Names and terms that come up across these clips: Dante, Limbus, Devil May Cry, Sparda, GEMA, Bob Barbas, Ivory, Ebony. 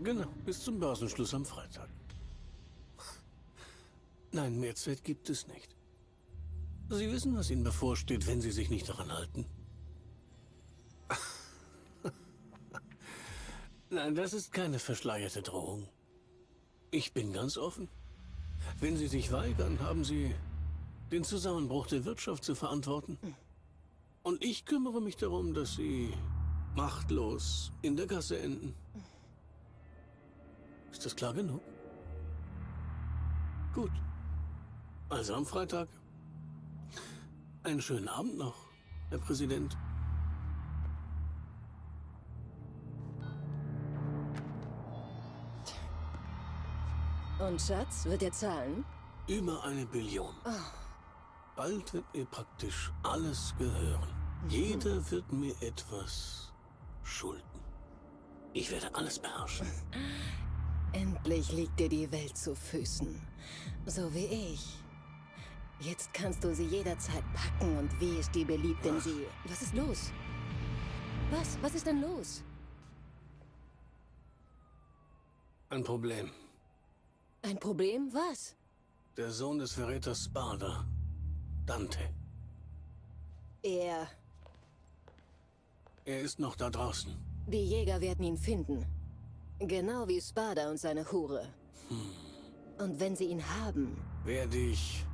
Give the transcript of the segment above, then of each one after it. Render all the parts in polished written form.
Genau, bis zum Börsenschluss am Freitag. Nein, mehr Zeit gibt es nicht. Sie wissen, was Ihnen bevorsteht, wenn Sie sich nicht daran halten. Nein, das ist keine verschleierte Drohung. Ich bin ganz offen. Wenn Sie sich weigern, haben Sie den Zusammenbruch der Wirtschaft zu verantworten. Und ich kümmere mich darum, dass Sie machtlos in der Gasse enden. Ist das klar genug? Gut. Also am Freitag. Einen schönen Abend noch, Herr Präsident. Und Schatz, wird er zahlen? Über 1 Billion. Oh. Bald wird mir praktisch alles gehören. Jeder wird mir etwas schulden. Ich werde alles beherrschen. Endlich liegt dir die Welt zu Füßen. So wie ich. Jetzt kannst du sie jederzeit packen und wie ist die beliebt, denn sie... Was ist los? Was? Was ist denn los? Ein Problem. Ein Problem? Was? Der Sohn des Verräters Sparda, Dante. Er ist noch da draußen. Die Jäger werden ihn finden. Genau wie Sparda und seine Hure. Und wenn sie ihn haben... Werde ich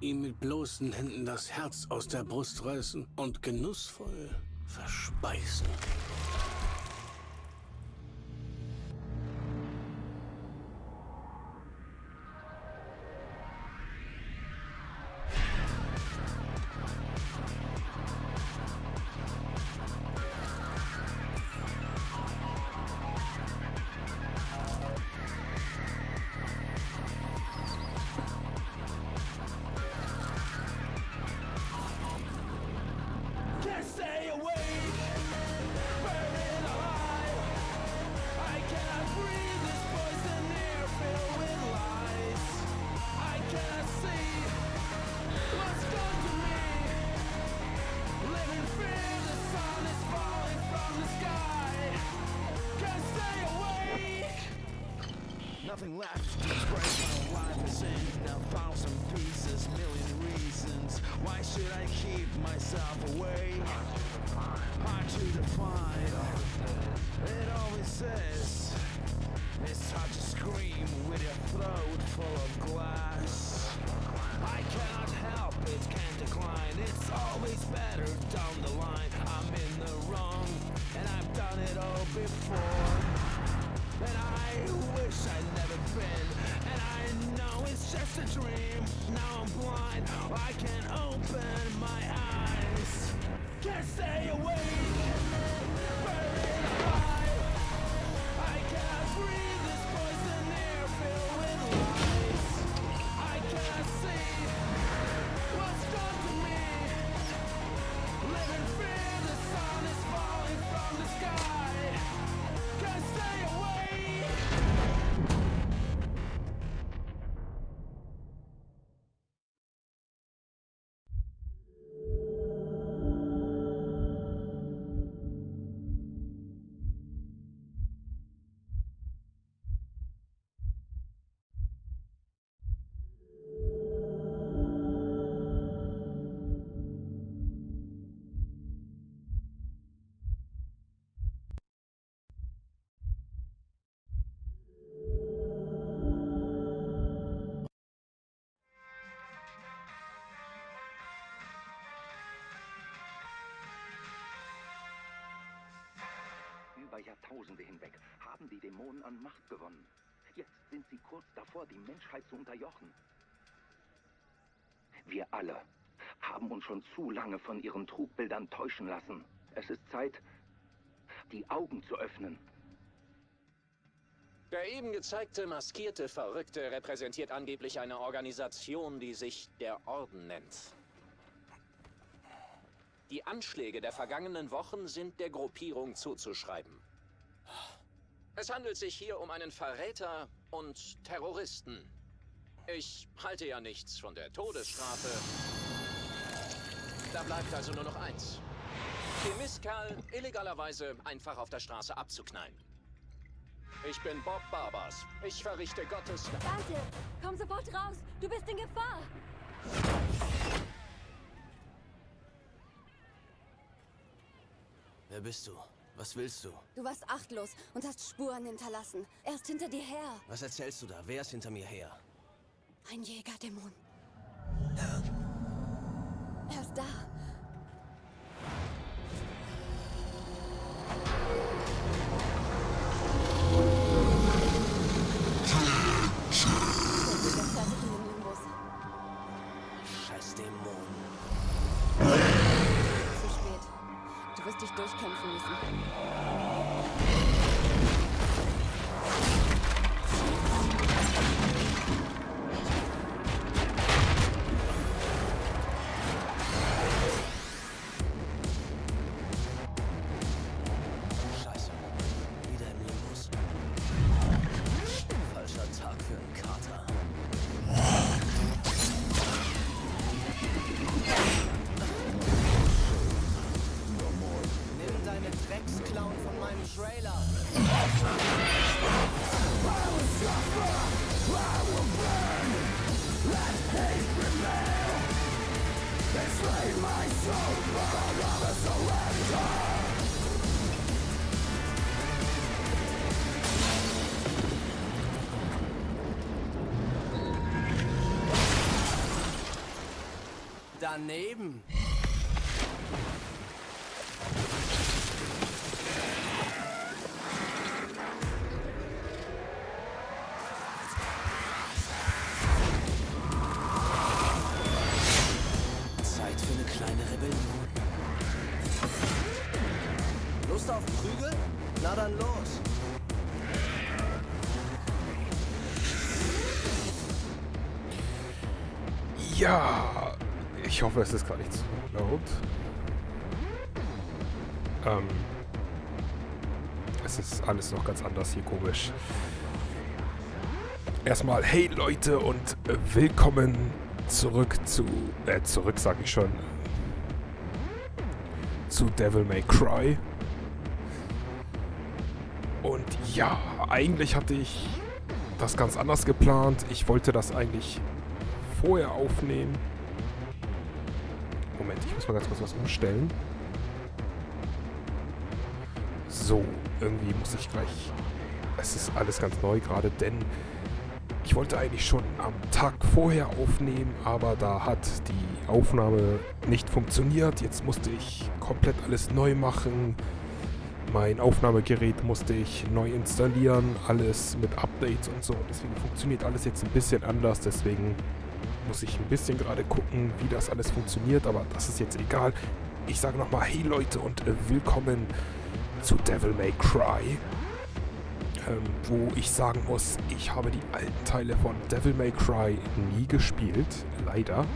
ihm mit bloßen Händen das Herz aus der Brust reißen und genussvoll verspeisen. Über Jahrtausende hinweg haben die Dämonen an Macht gewonnen. Jetzt sind sie kurz davor, die Menschheit zu unterjochen. Wir alle haben uns schon zu lange von ihren Trugbildern täuschen lassen. Es ist Zeit, die Augen zu öffnen. Der eben gezeigte maskierte Verrückte repräsentiert angeblich eine Organisation, die sich der Orden nennt. Die Anschläge der vergangenen Wochen sind der Gruppierung zuzuschreiben. Es handelt sich hier um einen Verräter und Terroristen. Ich halte ja nichts von der Todesstrafe. Da bleibt also nur noch eins. Den Mistkerl illegalerweise einfach auf der Straße abzuknallen. Ich bin Bob Barbas. Ich verrichte Gottes... Dante, komm sofort raus. Du bist in Gefahr. Wer bist du? Was willst du? Du warst achtlos und hast Spuren hinterlassen. Er ist hinter dir her. Was erzählst du da? Wer ist hinter mir her? Ein Jägerdämon. Er ist da. Scheiß Dämon. Zu spät. Du wirst dich durchkämpfen müssen. Daneben. Zeit für eine kleine Rebellion. Lust auf Prügel? Na dann los. Ja. Ich hoffe, es ist gar nicht zu laut. Es ist alles noch ganz anders hier, komisch. Erstmal, hey Leute und willkommen zurück zu... zurück sag ich schon. Zu Devil May Cry. Und ja, eigentlich hatte ich das ganz anders geplant. Ich wollte das eigentlich vorher aufnehmen. Moment, ich muss mal ganz kurz was umstellen. So, irgendwie muss ich gleich... Es ist alles ganz neu gerade, denn ich wollte eigentlich schon am Tag vorher aufnehmen, aber da hat die Aufnahme nicht funktioniert. Jetzt musste ich komplett alles neu machen. Mein Aufnahmegerät musste ich neu installieren, alles mit Updates und so. Deswegen funktioniert alles jetzt ein bisschen anders, deswegen... muss ich ein bisschen gerade gucken, wie das alles funktioniert, aber das ist jetzt egal. Ich sage nochmal, hey Leute und willkommen zu Devil May Cry, wo ich sagen muss, ich habe die alten Teile von Devil May Cry nie gespielt, leider.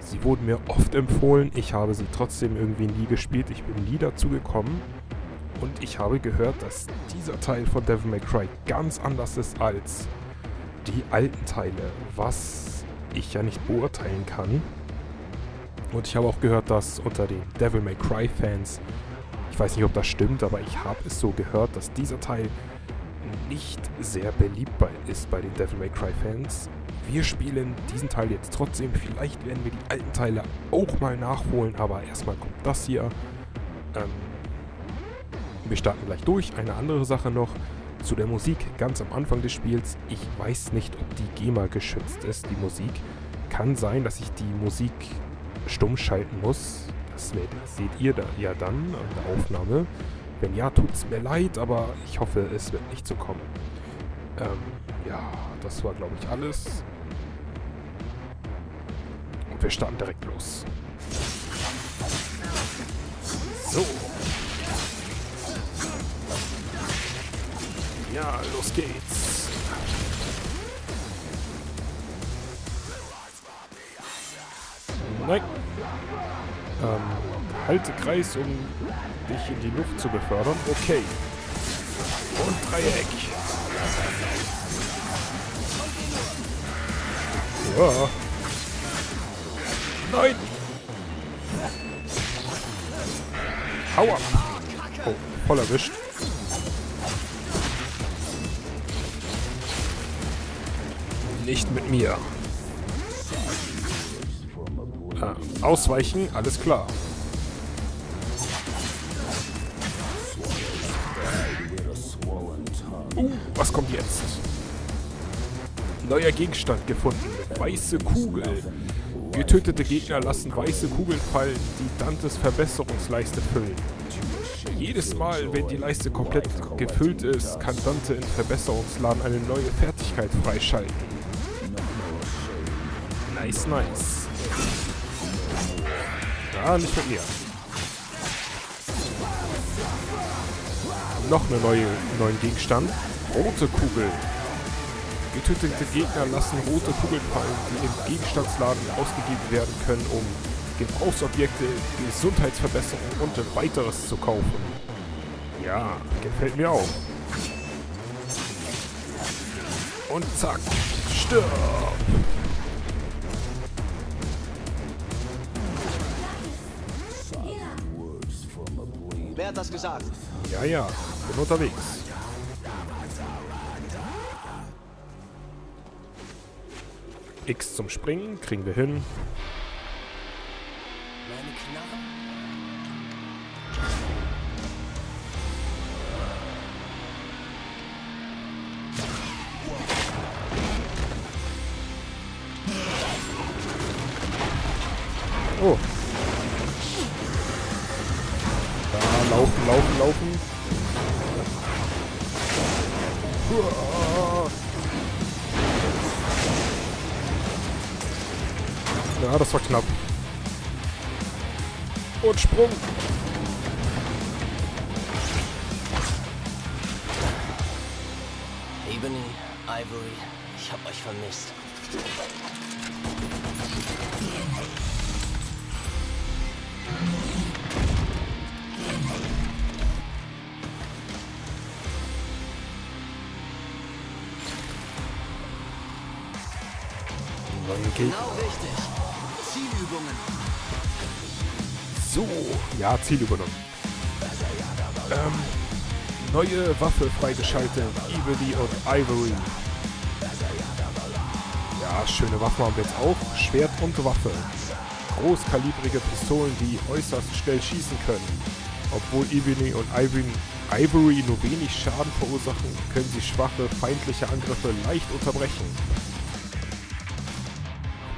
Sie wurden mir oft empfohlen, ich habe sie trotzdem irgendwie nie gespielt, ich bin nie dazu gekommen und ich habe gehört, dass dieser Teil von Devil May Cry ganz anders ist als die alten Teile, was... ich ja nicht beurteilen kann. Und ich habe auch gehört, dass unter den Devil May Cry Fans, ich weiß nicht, ob das stimmt, aber ich habe es so gehört, dass dieser Teil nicht sehr beliebt ist bei den Devil May Cry Fans. Wir spielen diesen Teil jetzt trotzdem, vielleicht werden wir die alten Teile auch mal nachholen, aber erstmal kommt das hier. Wir starten gleich durch. Eine andere Sache noch. Zu der Musik ganz am Anfang des Spiels. Ich weiß nicht, ob die GEMA geschützt ist, die Musik. Kann sein, dass ich die Musik stumm schalten muss. Das seht ihr da, ja dann an der Aufnahme. Wenn ja, tut's mir leid, aber ich hoffe, es wird nicht so kommen. Ja, das war, glaube ich, alles. Und wir starten direkt los. So. Ja, los geht's. Nein. Halte Kreis, um dich in die Luft zu befördern. Okay. Und Dreieck. Ja. Nein. Hau ab. Oh, voll erwischt. Nicht mit mir. Ausweichen, alles klar. Was kommt jetzt? Neuer Gegenstand gefunden. Weiße Kugel. Getötete Gegner lassen weiße Kugeln fallen, die Dantes Verbesserungsleiste füllen. Jedes Mal, wenn die Leiste komplett gefüllt ist, kann Dante in Verbesserungsladen eine neue Fertigkeit freischalten. Nice, nice. Ah, nicht mit mir. Noch einen neuen Gegenstand. Rote Kugel. Getötete Gegner lassen rote Kugeln fallen, die im Gegenstandsladen ausgegeben werden können, um Gebrauchsobjekte, Gesundheitsverbesserung und weiteres zu kaufen. Ja, gefällt mir auch. Und zack, stirb! Wer hat das gesagt? Ja, ja, bin unterwegs. X zum Springen, kriegen wir hin. Oh. Da, laufen, laufen, laufen. Uah. Ja, das war knapp. Und Sprung. Ebony, Ivory, ich hab euch vermisst. Genau richtig. Zielübungen. So, ja, Ziel übernommen. Neue Waffe freigeschaltet. Ebony und Ivory. Ja, schöne Waffen haben wir jetzt auch. Schwert und Waffe. Großkalibrige Pistolen, die äußerst schnell schießen können. Obwohl Ebony und Ivory nur wenig Schaden verursachen, können sie schwache, feindliche Angriffe leicht unterbrechen.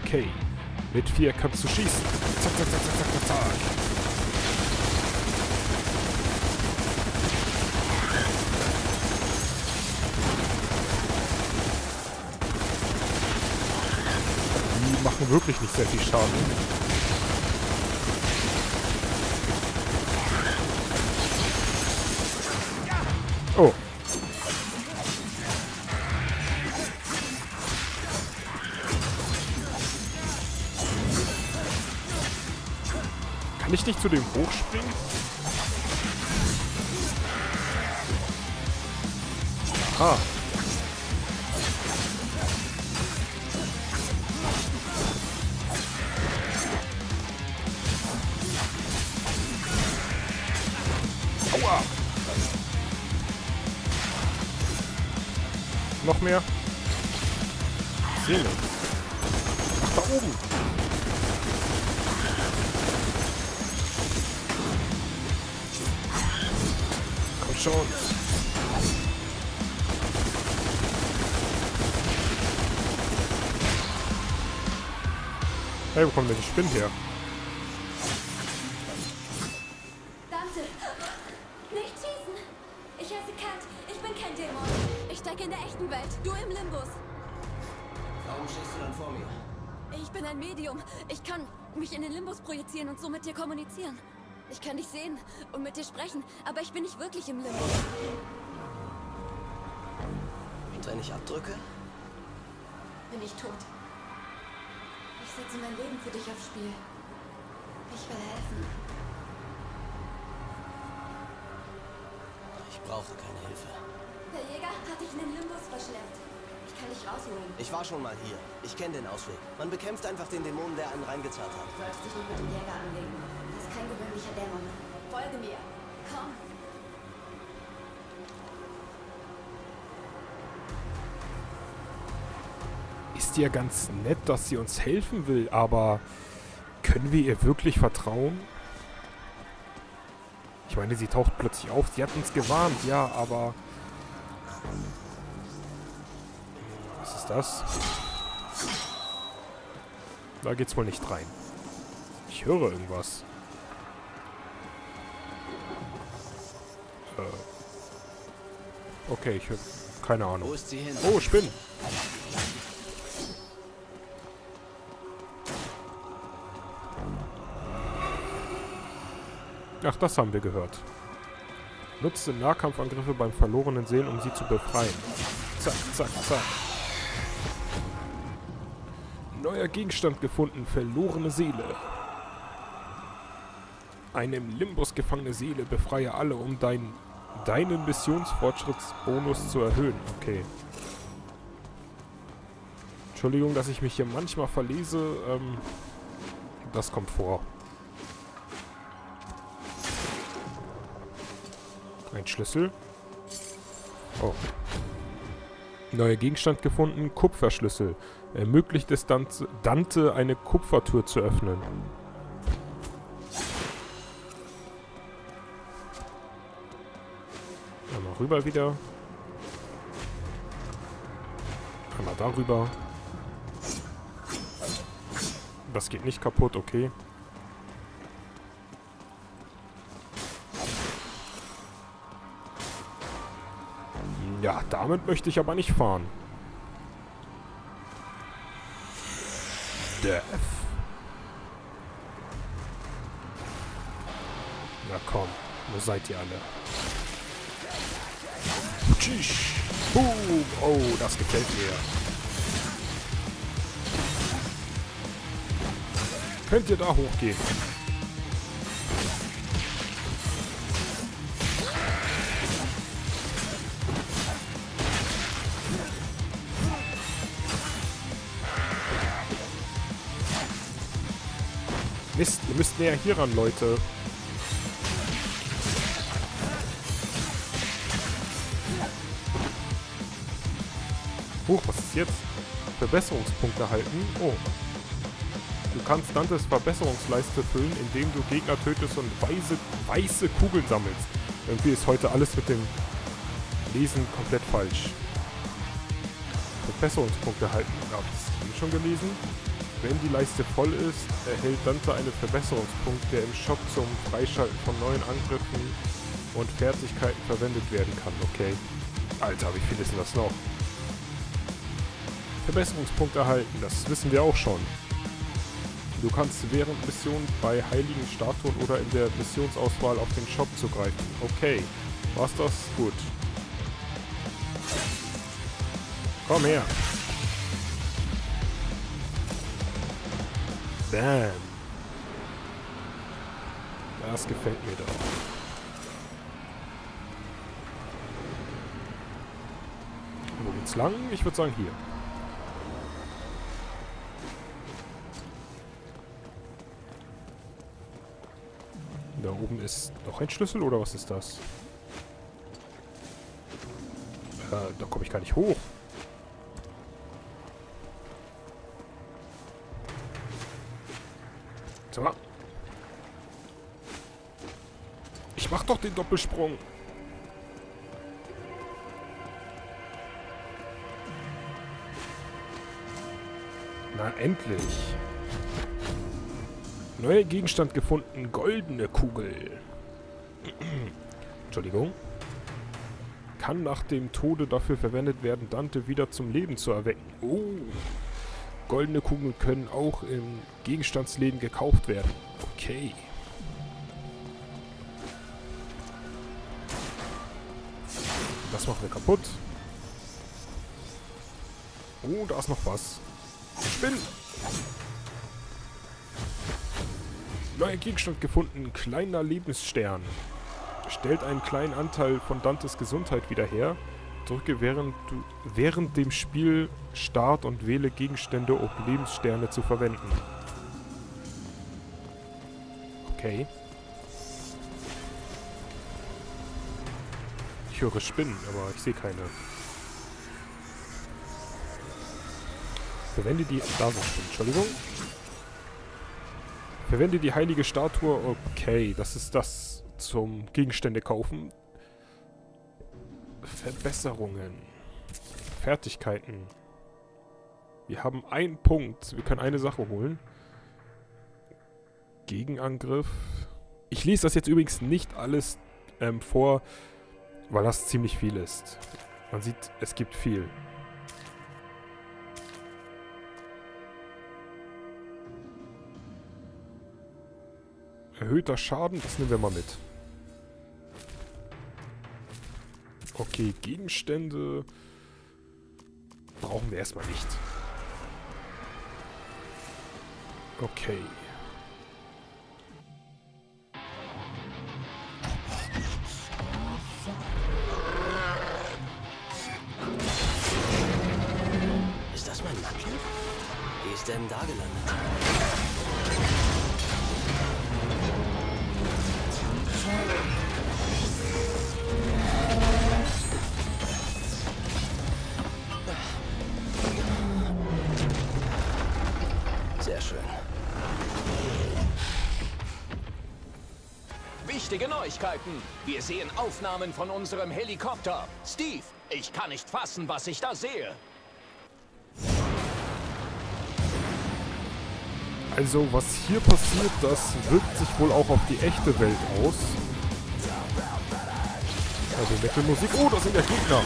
Okay, mit 4 kannst du schießen. Zack, zack, zack, zack, zack, zack. Die machen wirklich nicht sehr viel Schaden. Oh. Kann ich nicht zu dem hochspringen? Aha. Aua! Noch mehr? Seele. Ach, da oben! Schon. Hey, wo kommen denn die Spinnen her? Dante! Nicht schießen! Ich heiße Kat, ich bin kein Dämon. Ich stecke in der echten Welt, du im Limbus. Warum stehst du dann vor mir? Ich bin ein Medium. Ich kann mich in den Limbus projizieren und so mit dir kommunizieren. Ich kann dich sehen und mit dir sprechen, aber ich bin nicht wirklich im Limbo. Und wenn ich abdrücke? Bin ich tot. Ich setze mein Leben für dich aufs Spiel. Ich will helfen. Ich brauche keine Hilfe. Der Jäger hat dich in den Limbus verschleppt. Ich kann dich rausholen. Ich war schon mal hier. Ich kenne den Ausweg. Man bekämpft einfach den Dämonen, der einen reingezahlt hat. Du sollst dich nicht mit dem Jäger anlegen. Kein gewöhnlicher Dämon. Folge mir. Komm. Ist ist die ja ganz nett, dass sie uns helfen will, aber können wir ihr wirklich vertrauen? Ich meine, sie taucht plötzlich auf. Sie hat uns gewarnt, ja, aber... Was ist das? Da geht's wohl nicht rein. Ich höre irgendwas. Okay, ich höre... Keine Ahnung. Wo ist sie hin? Oh, Spinnen! Ach, das haben wir gehört. Nutze Nahkampfangriffe beim verlorenen Seelen, um sie zu befreien. Zack, zack, zack. Neuer Gegenstand gefunden. Verlorene Seele. Eine im Limbus gefangene Seele. Befreie alle, um deinen Missionsfortschrittsbonus zu erhöhen. Okay. Entschuldigung, dass ich mich hier manchmal verlese. Das kommt vor. Ein Schlüssel. Oh. Neuer Gegenstand gefunden. Kupferschlüssel. Ermöglicht es Dante, eine Kupfertür zu öffnen. Einmal rüber wieder. Einmal darüber. Das geht nicht kaputt, okay. Ja, damit möchte ich aber nicht fahren. Death. Na komm, wo seid ihr alle? Tschüss. Boom. Oh, das gefällt mir. Könnt ihr da hochgehen? Mist, ihr müsst näher hier ran, Leute. Huch, was ist jetzt? Verbesserungspunkt erhalten. Oh. Du kannst Dantes Verbesserungsleiste füllen, indem du Gegner tötest und weiße Kugeln sammelst. Irgendwie ist heute alles mit dem Lesen komplett falsch. Verbesserungspunkt erhalten. Hab ich schon gelesen? Wenn die Leiste voll ist, erhält Dante einen Verbesserungspunkt, der im Shop zum Freischalten von neuen Angriffen und Fertigkeiten verwendet werden kann. Okay. Alter, wie viel ist denn das noch? Verbesserungspunkt erhalten, das wissen wir auch schon. Du kannst während Missionen bei heiligen Statuen oder in der Missionsauswahl auf den Shop zugreifen. Okay. War's das? Gut. Komm her. Bam. Das gefällt mir doch. Wo geht's lang? Ich würde sagen hier. Da oben ist noch ein Schlüssel oder was ist das? Da komme ich gar nicht hoch. Ich mach doch den Doppelsprung. Na, endlich. Neuer Gegenstand gefunden. Goldene Kugel. Entschuldigung. Kann nach dem Tode dafür verwendet werden, Dante wieder zum Leben zu erwecken. Oh. Goldene Kugeln können auch im Gegenstandsläden gekauft werden. Okay. Das machen wir kaputt. Oh, da ist noch was. Spinnen! Neuer Gegenstand gefunden. Kleiner Lebensstern. Stellt einen kleinen Anteil von Dantes Gesundheit wieder her. Drücke während dem Spiel Start und wähle Gegenstände, um Lebenssterne zu verwenden. Okay. Ich höre Spinnen, aber ich sehe keine. Verwende die... Da sind sie, Entschuldigung. Verwende die heilige Statue. Okay, das ist das zum Gegenstände kaufen. Verbesserungen. Fertigkeiten. Wir haben einen Punkt. Wir können eine Sache holen. Gegenangriff. Ich lese das jetzt übrigens nicht alles vor, weil das ziemlich viel ist. Man sieht, es gibt viel. Erhöhter Schaden, das nehmen wir mal mit. Okay, Gegenstände brauchen wir erstmal nicht. Okay. Ist das mein Mantel? Wie ist denn da gelandet? Sehr schön. Wichtige Neuigkeiten. Wir sehen Aufnahmen von unserem Helikopter. Steve, ich kann nicht fassen, was ich da sehe. Also, was hier passiert, das wirkt sich wohl auch auf die echte Welt aus. Also, Metal-Musik. Oh, das sind ja Gegner.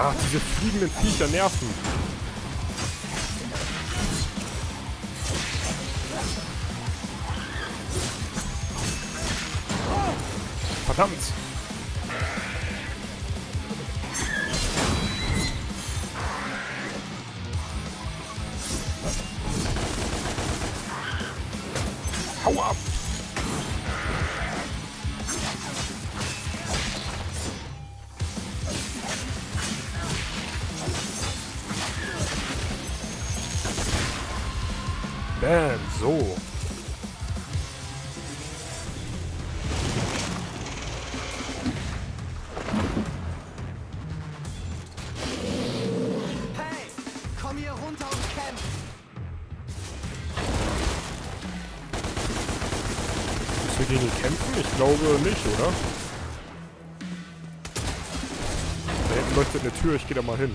Ach, diese fliegenden Viecher nerven. Verdammt! Hau ab! Bam, so. Ich glaube nicht, oder? Da hinten leuchtet eine Tür, ich gehe da mal hin.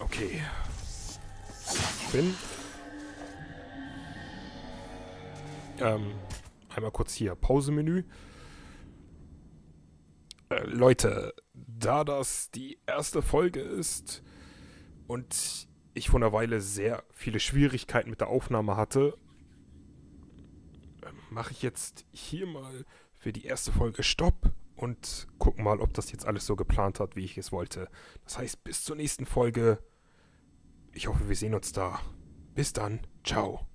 Okay. Bin. Einmal kurz hier. Pausemenü. Leute, da das die erste Folge ist... Und ich vor einer Weile sehr viele Schwierigkeiten mit der Aufnahme hatte, mache ich jetzt hier mal für die erste Folge Stopp und gucken mal, ob das jetzt alles so geplant hat, wie ich es wollte. Das heißt, bis zur nächsten Folge. Ich hoffe, wir sehen uns da. Bis dann. Ciao.